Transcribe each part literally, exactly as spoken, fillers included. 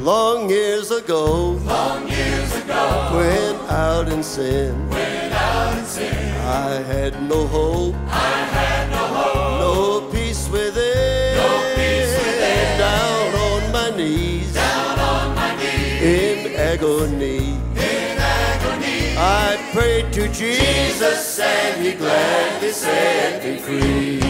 Long years ago, long years ago, when out in sin, when out in sin, I had no hope, I had no hope, no peace within, no peace within. Down on my knees, down on my knees, in agony, in agony, I prayed to Jesus, and He gladly set me free.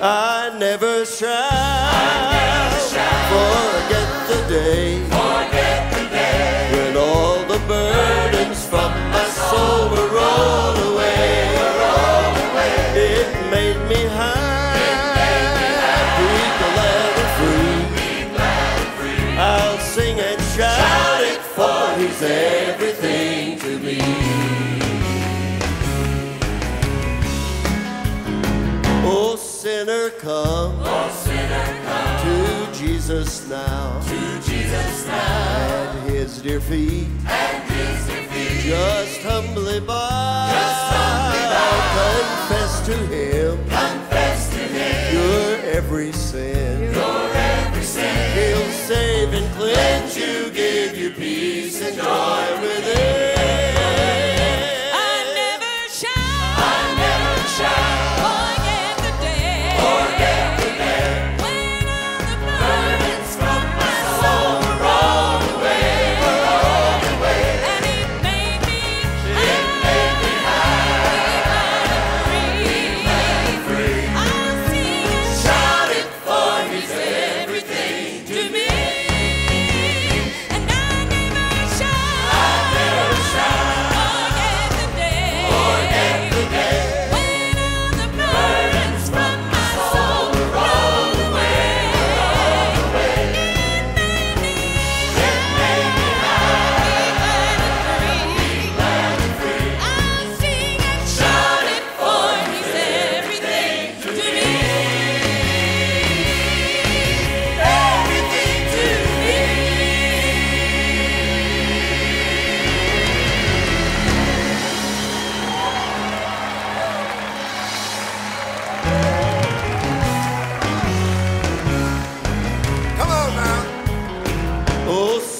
I never shall, I never shall forget the day, forget the day, when all the burdens from my soul were rolled away, were rolled away. It made me high, it made me high, be glad and free, be glad and free. I'll sing and shout, shout it, for He's everything to me. Oh sinner, come, oh sinner, come to Jesus now, to Jesus now, at His dear feet, at His dear feet, just humbly bow, just humbly bow, confess to Him, confess to Him, your every sin, your every sin, He'll save and cleanse you, give you peace and joy within.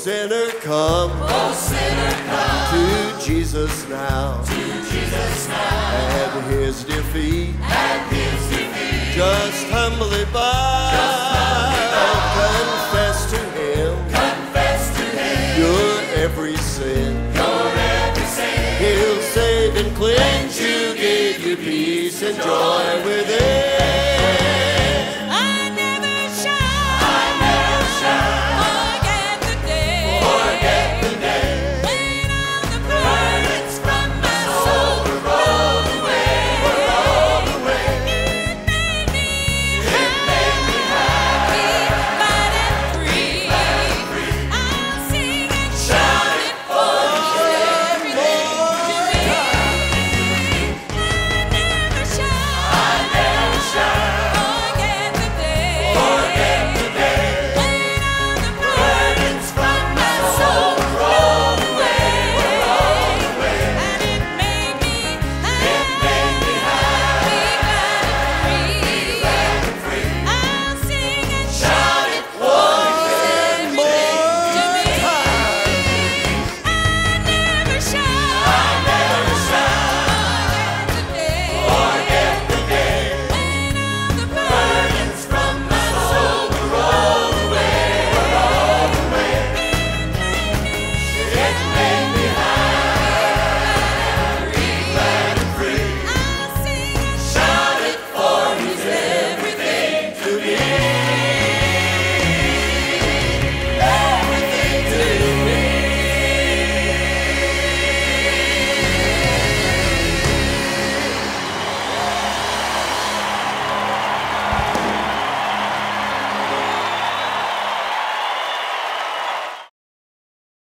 Sinner, come, oh sinner, come to Jesus now, to Jesus now, at His dear feet, at His dear feet, just humbly bow, just humbly bow, confess to Him, confess to Him, your every sin, your every sin, He'll save and cleanse you, give you peace and joy within.